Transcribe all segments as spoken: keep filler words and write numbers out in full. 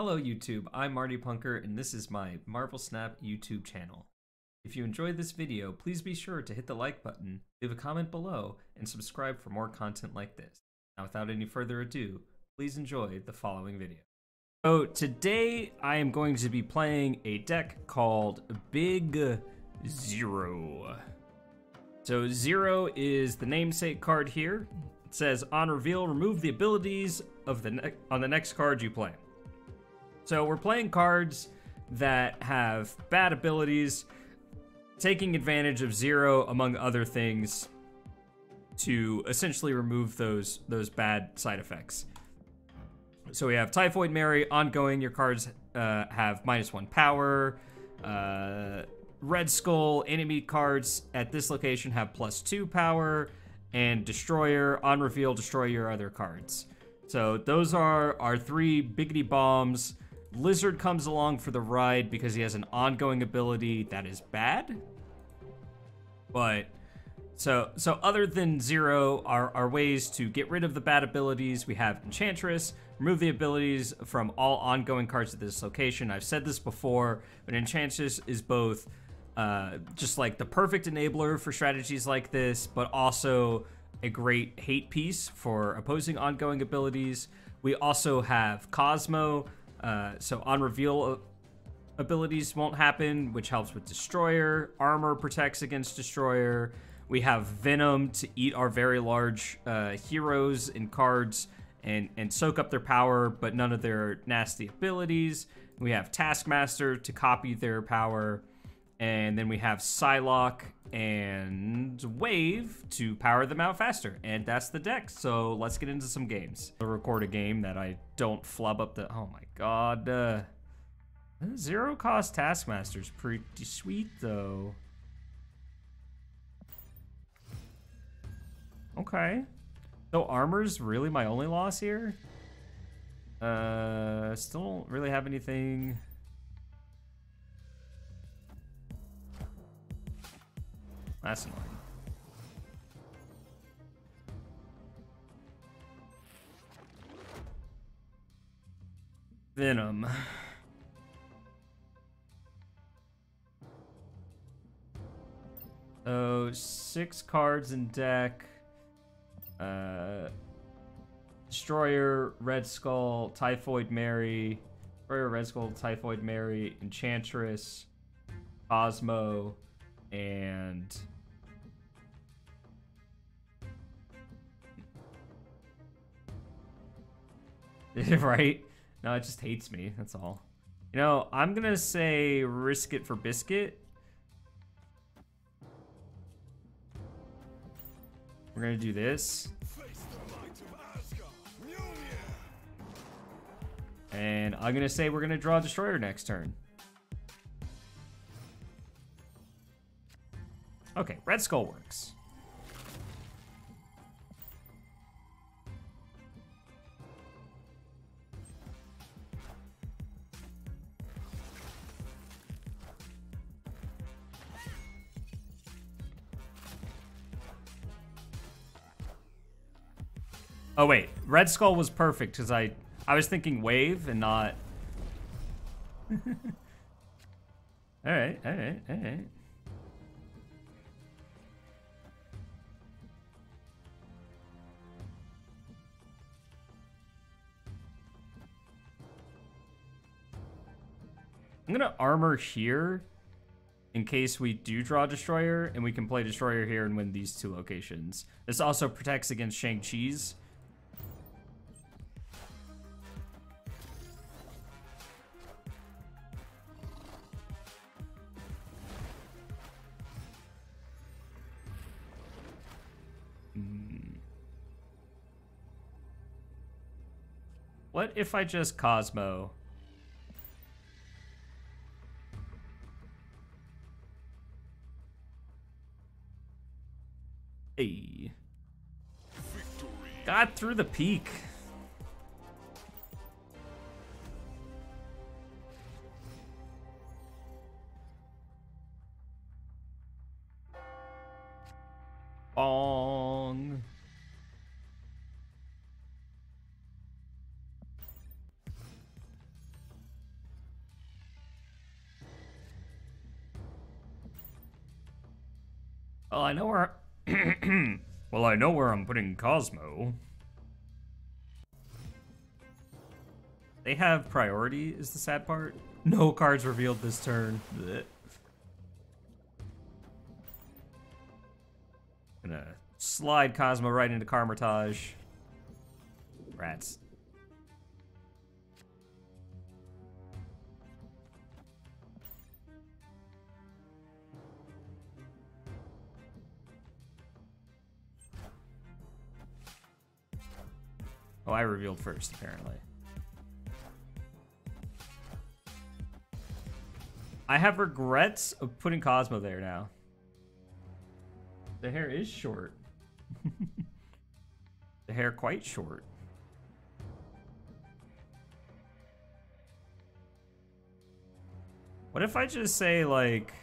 Hello YouTube, I'm Marty Punker and this is my Marvel Snap YouTube channel. If you enjoyed this video, please be sure to hit the like button, leave a comment below, and subscribe for more content like this. Now without any further ado, please enjoy the following video. So today I am going to be playing a deck called Big Zero. So Zero is the namesake card here. It says on reveal, remove the abilities of the ne- on the next card you play. So we're playing cards that have bad abilities, taking advantage of Zero, among other things, to essentially remove those, those bad side effects. So we have Typhoid Mary, ongoing, your cards uh, have minus one power. Uh, Red Skull, enemy cards at this location have plus two power. And Destroyer, on reveal, destroy your other cards. So those are our three biggity bombs. Lizard comes along for the ride because he has an ongoing ability that is bad. But so so other than Zero are, are ways to get rid of the bad abilities. We have Enchantress, remove the abilities from all ongoing cards at this location. I've said this before, but Enchantress is both uh, just like the perfect enabler for strategies like this, but also a great hate piece for opposing ongoing abilities. We also have Cosmo. Uh, so on reveal abilities won't happen, which helps with Destroyer. Armor protects against Destroyer. We have Venom to eat our very large uh, heroes and cards and, and soak up their power, but none of their nasty abilities. We have Taskmaster to copy their power. And then we have Psylocke and Wave to power them out faster. And that's the deck. So let's get into some games. I'll record a game that I don't flub up the... Oh my god. Uh, zero cost Taskmaster's pretty sweet though. Okay. So armor's really my only loss here. Uh, still don't really have anything... That's annoying. Venom. So, six cards in deck. Uh, Destroyer, Red Skull, Typhoid Mary. Destroyer, Red Skull, Typhoid Mary, Enchantress, Cosmo, and... Right? No, it just hates me, that's all. You know, I'm gonna say risk it for biscuit. We're gonna do this. And I'm gonna say we're gonna draw Destroyer next turn. Okay, Red Skull works. Oh wait, Red Skull was perfect because I I was thinking Wave and not. all right, all right, all right. I'm gonna armor here in case we do draw Destroyer, and we can play Destroyer here and win these two locations. This also protects against Shang-Chi's. What if I just Cosmo? Hey. Victory. Got through the peak. Bong. Well, I know where I Well, I know where I'm putting Cosmo. They have priority, is the sad part. No cards revealed this turn. Blech. Gonna slide Cosmo right into Karmitage. Rats. Oh, I revealed first, apparently. I have regrets of putting Cosmo there now. The hair is short. The hair quite short. What if I just say, like,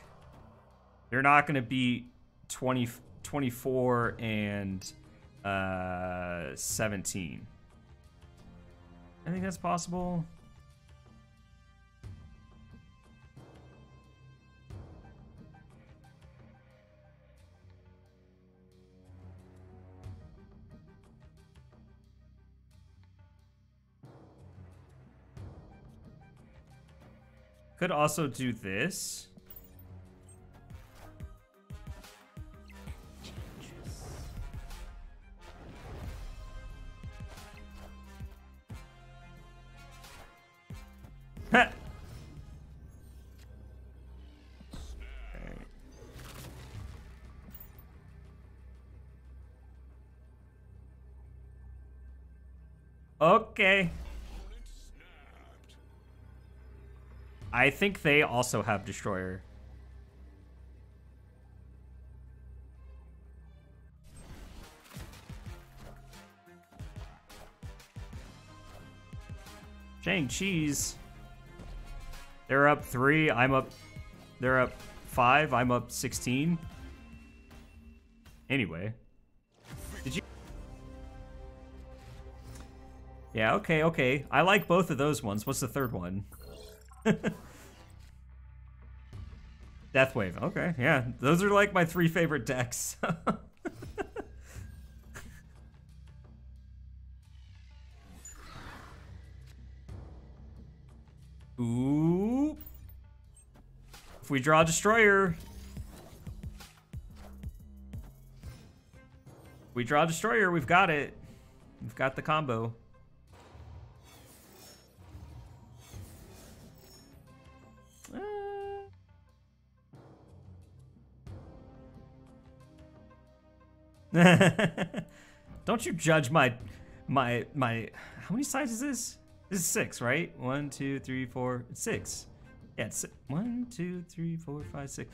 they're not going to beat twenty, twenty-four and uh, seventeen? I think that's possible. Could also do this. Right. Okay. I think they also have Destroyer. Shang-Chi's. They're up three, I'm up... They're up five, I'm up sixteen. Anyway. Did you... Yeah, okay, okay. I like both of those ones. What's the third one? Death Wave, okay, yeah. Those are like my three favorite decks. Ooh. If we draw Destroyer. If we draw Destroyer, we've got it. We've got the combo. Ah. Don't you judge my, my, my, how many sides is this? This is six, right? One, two, three, four, six. Yeah, it's six. One, two, three, four, five, six.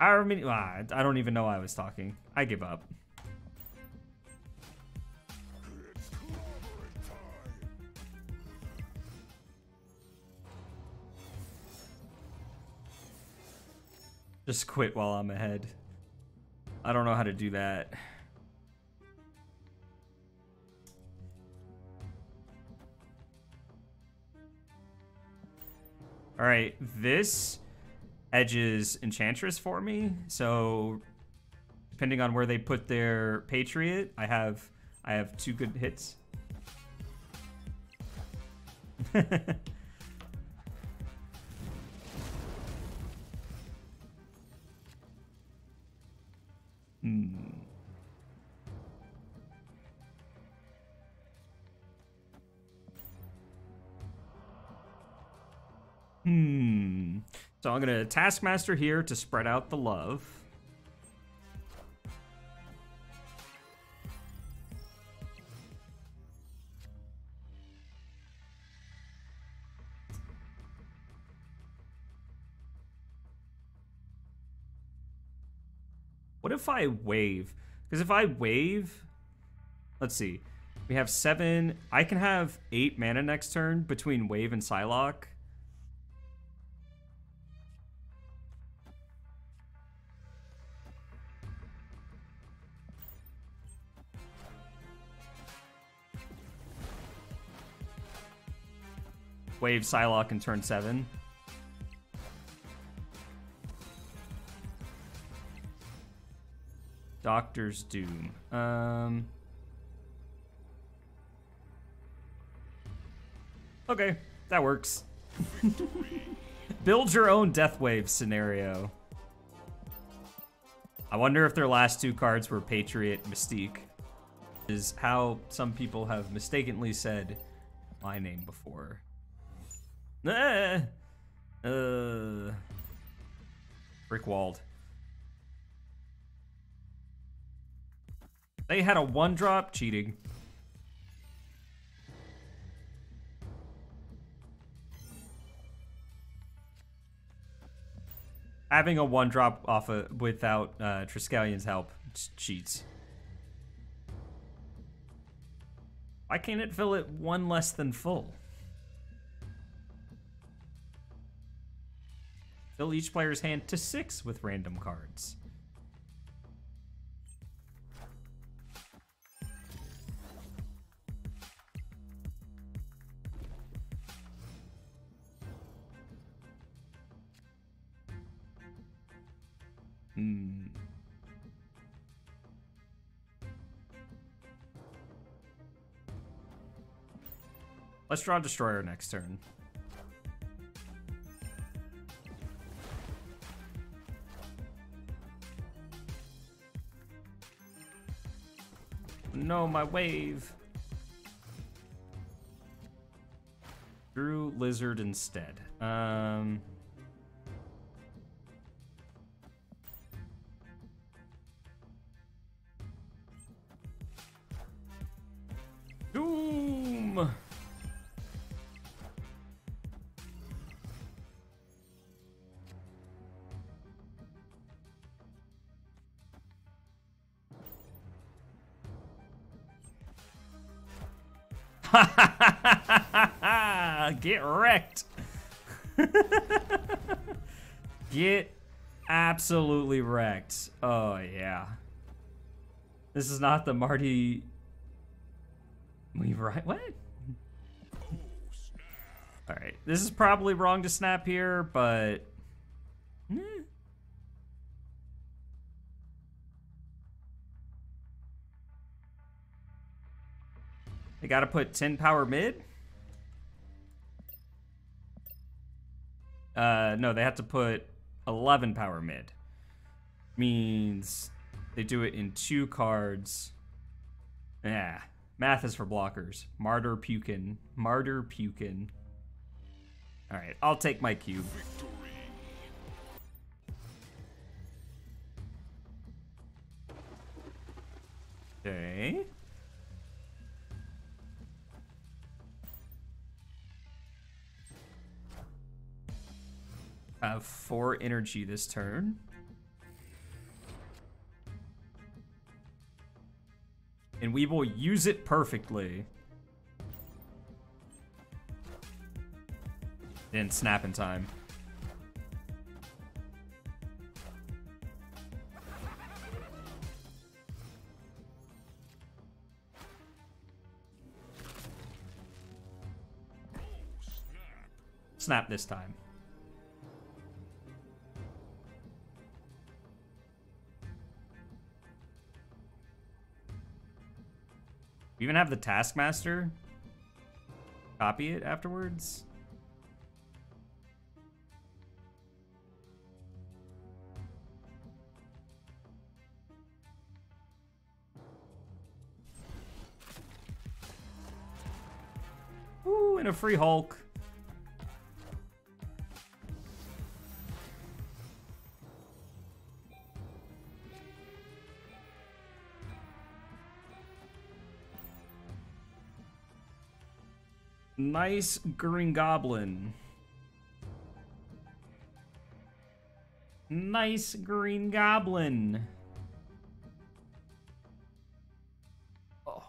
I mean, ah, I don't even know I was talking. I give up. It's clobbering time. Just quit while I'm ahead. I don't know how to do that. All right, this edges Enchantress for me. So depending on where they put their Patriot, I have I have two good hits. Hmm. Hmm. So I'm gonna Taskmaster here to spread out the love. What if I wave? Because if I wave, let's see. We have seven. I can have eight mana next turn between Wave and Psylocke. Wave Psylocke in turn seven. Doctor Doom. Um, okay, that works. Build your own Death Wave scenario. I wonder if their last two cards were Patriot, Mystique. Is how some people have mistakenly said my name before. Ah, uh, Brickwalled. They had a one-drop cheating. Having a one-drop off of, without uh, Triskelian's help cheats. Why can't it fill it one less than full? Fill each player's hand to six with random cards. Hmm. Let's draw Destroyer next turn. No, my wave. Drew Lizard instead. Um... Doom! Get wrecked. Get absolutely wrecked. Oh, yeah. This is not the Marty... We right? What? All right. This is probably wrong to snap here, but... Eh. They gotta put ten power mid? Uh, no, they have to put eleven power mid. Means they do it in two cards. Yeah. Math is for blockers. Martyr Pukin. Martyr Pukin. Alright, I'll take my cube. Victory. Okay. I have four energy this turn. And we will use it perfectly. Didn't snap in time. Oh, snap. Snap this time. We even have the Taskmaster. Copy it afterwards. Ooh, and a free Hulk. Nice Green Goblin. Nice Green Goblin. Oh.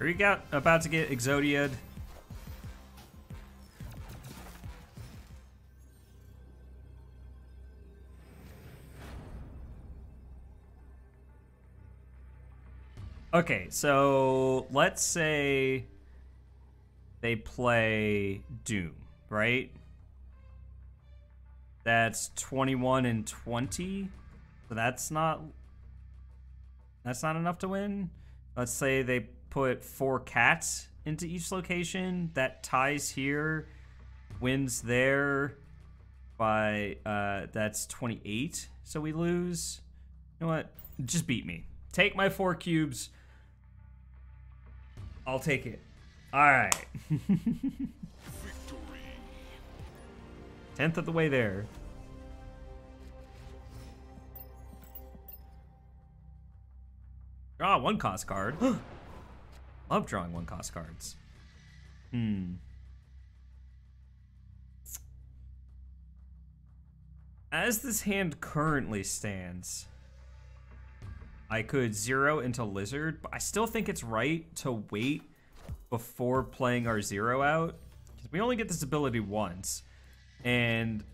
Are you got, about to get Exodia'd? Okay, so let's say they play Doom, right? That's twenty-one and twenty. So that's not that's not enough to win. Let's say they put four cats into each location. That ties here, wins there by uh that's twenty-eight, so we lose. You know what? Just beat me. Take my four cubes. I'll take it. All right. Victory. Tenth of the way there. Draw one cost card. Love drawing one cost cards. Hmm. As this hand currently stands, I could zero into Lizard, but I still think it's right to wait before playing our zero out, because we only get this ability once. And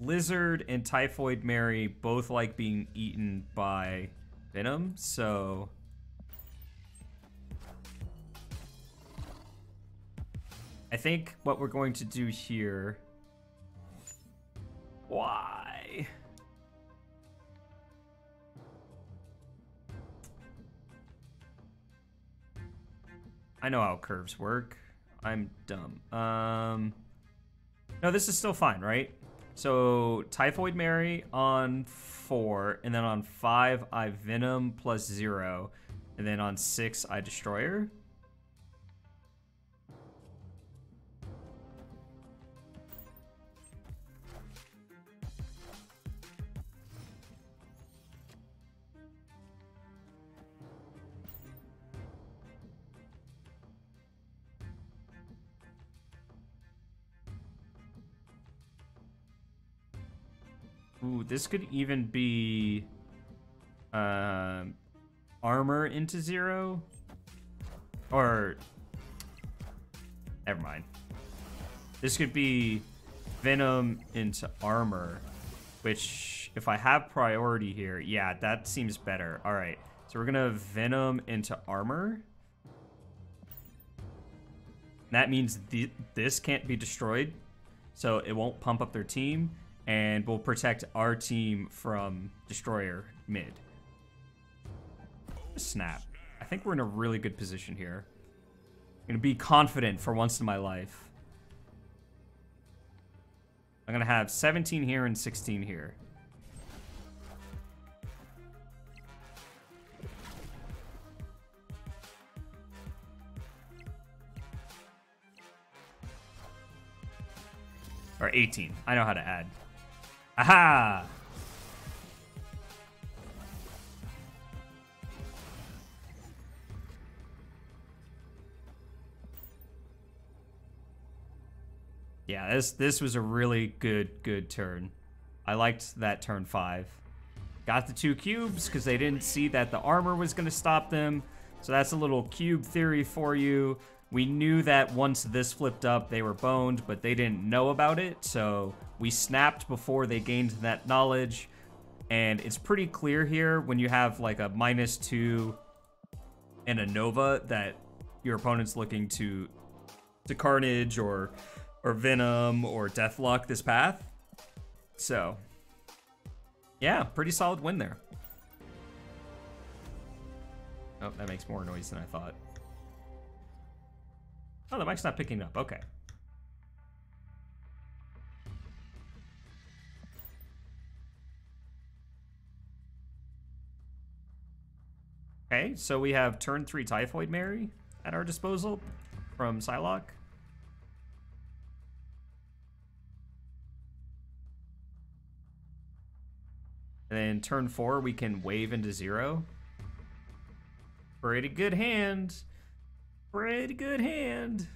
Lizard and Typhoid Mary both like being eaten by Venom, so I think what we're going to do here. Why? I know how curves work. I'm dumb. Um, no, this is still fine, right? So Typhoid Mary on four, and then on five, I Venom plus zero, and then on six, I Destroyer. Ooh, this could even be uh, armor into zero, or never mind. This could be Venom into armor, which if I have priority here, yeah, that seems better. All right, so we're gonna Venom into armor. That means th this can't be destroyed, so it won't pump up their team. And we'll protect our team from Destroyer mid. Snap. I think we're in a really good position here. I'm going to be confident for once in my life. I'm going to have seventeen here and sixteen here. Or eighteen. I know how to add. Aha! Yeah, this this was a really good good turn. I liked that turn five. Got the two cubes because they didn't see that the armor was going to stop them. So that's a little cube theory for you. We knew that once this flipped up, they were boned, but they didn't know about it. So we snapped before they gained that knowledge. And it's pretty clear here when you have like a minus two and a Nova that your opponent's looking to to Carnage or, or Venom or Deathlock this path. So yeah, pretty solid win there. Oh, that makes more noise than I thought. Oh, the mic's not picking up. Okay. Okay, so we have turn three Typhoid Mary at our disposal from Psylocke. And then turn four, we can wave into zero. Pretty good hand. Pretty good hand.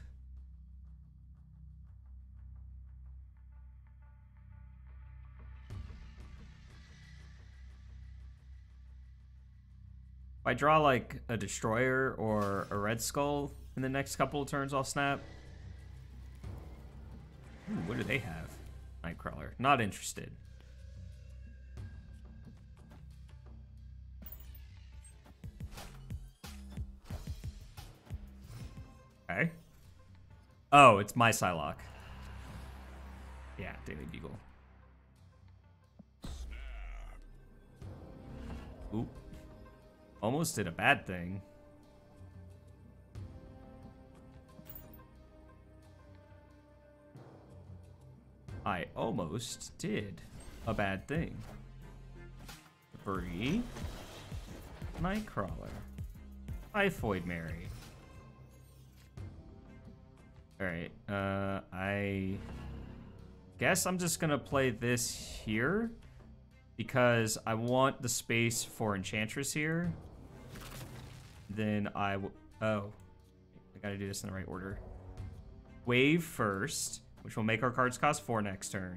If I draw like a Destroyer or a Red Skull in the next couple of turns, I'll snap. Ooh, what do they have? Nightcrawler. Not interested. Okay. Oh, it's my Psylocke. Yeah, Daily Bugle. Oop. Almost did a bad thing. I almost did a bad thing. Bree. Nightcrawler. Typhoid Mary. Alright, uh, I guess I'm just gonna play this here because I want the space for Enchantress here. Then I w- oh, I gotta do this in the right order. Wave first, which will make our cards cost four next turn.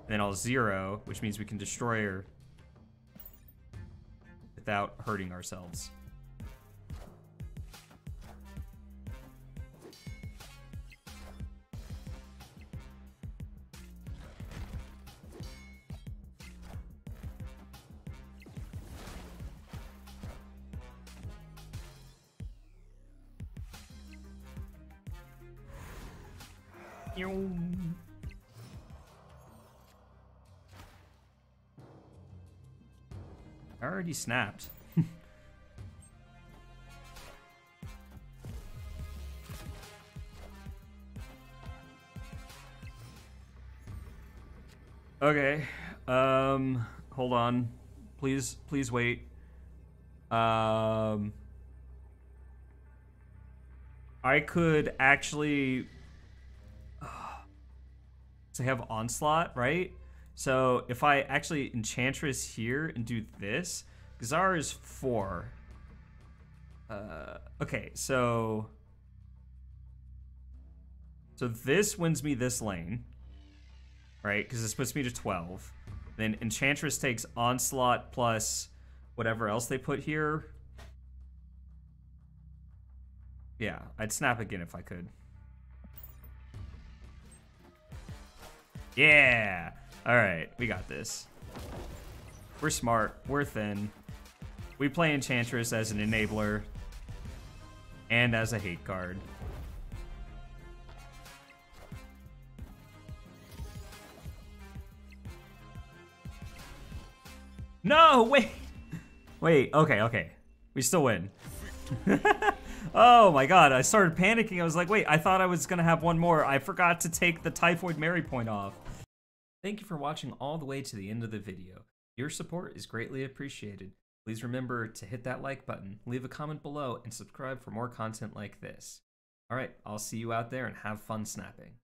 And then I'll zero, which means we can Destroyer without hurting ourselves. I already snapped. Okay. Um, hold on. Please, please wait. Um, I could actually... So I have Onslaught, right? So if I actually Enchantress here and do this, Gazar is four. Uh, okay, so... So this wins me this lane, right? Because this puts me to twelve. Then Enchantress takes Onslaught plus whatever else they put here. Yeah, I'd snap again if I could. Yeah! Alright, we got this. We're smart. We're thin. We play Enchantress as an enabler. And as a hate card. No! Wait! Wait, okay, okay. We still win. Oh my god, I started panicking. I was like, wait, I thought I was gonna have one more. I forgot to take the Typhoid Mary point off. Thank you for watching all the way to the end of the video. Your support is greatly appreciated. Please remember to hit that like button, leave a comment below, and subscribe for more content like this. Alright, I'll see you out there and have fun snapping.